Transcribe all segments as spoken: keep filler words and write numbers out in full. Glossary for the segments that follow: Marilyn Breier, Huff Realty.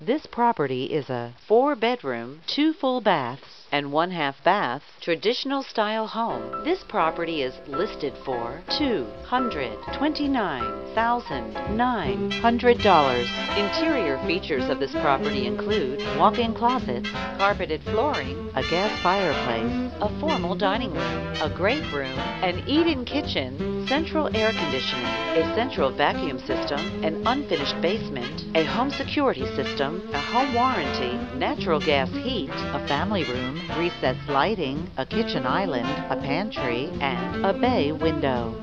This property is a four-bedroom, two full baths, and one-half bath, traditional-style home. This property is listed for two hundred twenty-nine thousand nine hundred dollars. Interior features of this property include walk-in closets, carpeted flooring, a gas fireplace, a formal dining room, a great room, an eat-in kitchen, central air conditioning, a central vacuum system, an unfinished basement, a home security system, a home warranty, natural gas heat, a family room, recessed lighting, a kitchen island, a pantry, and a bay window.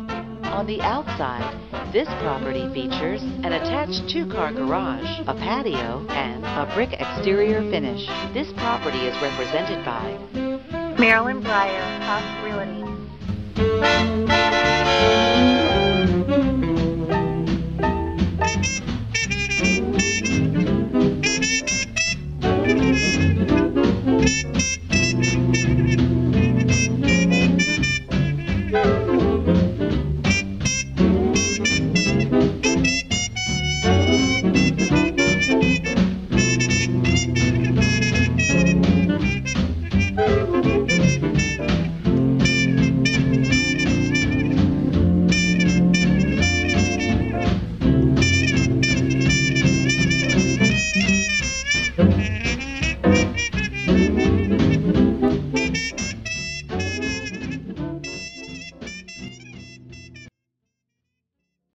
On the outside, this property features an attached two-car garage, a patio, and a brick exterior finish. This property is represented by Marilyn Breier, Huff Realty.